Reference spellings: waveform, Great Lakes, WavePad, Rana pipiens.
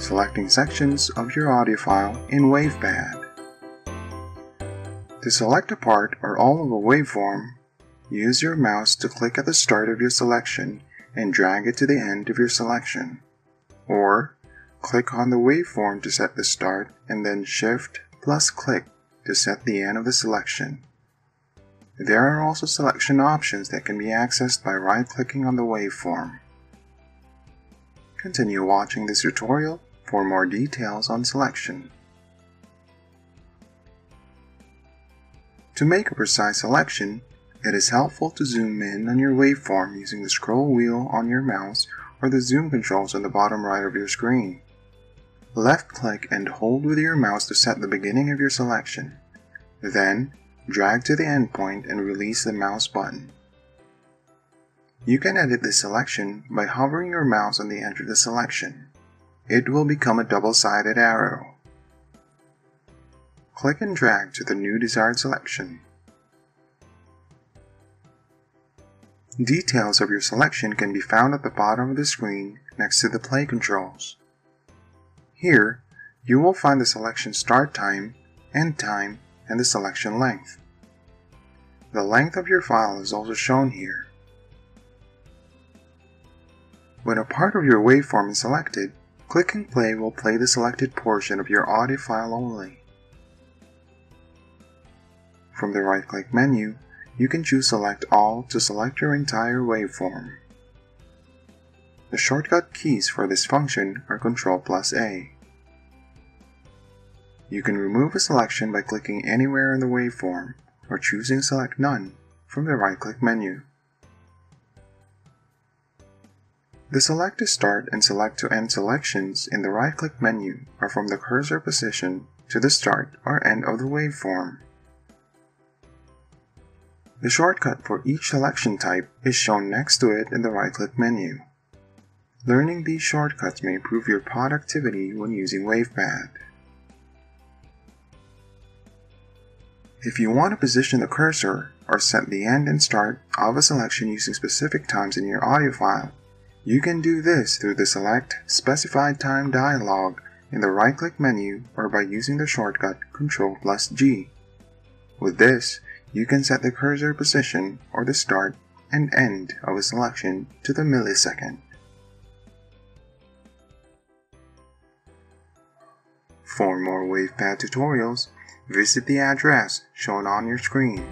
selecting sections of your audio file in WavePad. To select a part or all of a waveform, use your mouse to click at the start of your selection and drag it to the end of your selection, or click on the waveform to set the start and then Shift plus click to set the end of the selection. There are also selection options that can be accessed by right-clicking on the waveform. Continue watching this tutorial for more details on selection. To make a precise selection, it is helpful to zoom in on your waveform using the scroll wheel on your mouse or the zoom controls on the bottom right of your screen. Left-click and hold with your mouse to set the beginning of your selection. Then, drag to the endpoint and release the mouse button. You can edit the selection by hovering your mouse on the edge of the selection. It will become a double-sided arrow. Click and drag to the new desired selection. Details of your selection can be found at the bottom of the screen next to the play controls. Here, you will find the selection start time, end time, and the selection length. The length of your file is also shown here. When a part of your waveform is selected, click and play will play the selected portion of your audio file only. From the right-click menu, you can choose Select All to select your entire waveform. The shortcut keys for this function are Ctrl plus A. You can remove a selection by clicking anywhere in the waveform or choosing Select None from the right-click menu. The Select to Start and Select to End selections in the right-click menu are from the cursor position to the start or end of the waveform. The shortcut for each selection type is shown next to it in the right-click menu. Learning these shortcuts may improve your productivity when using WavePad. If you want to position the cursor or set the end and start of a selection using specific times in your audio file, you can do this through the Select Specified Time dialog in the right-click menu or by using the shortcut Ctrl plus G. With this, you can set the cursor position or the start and end of a selection to the millisecond. For more WavePad tutorials, visit the address shown on your screen.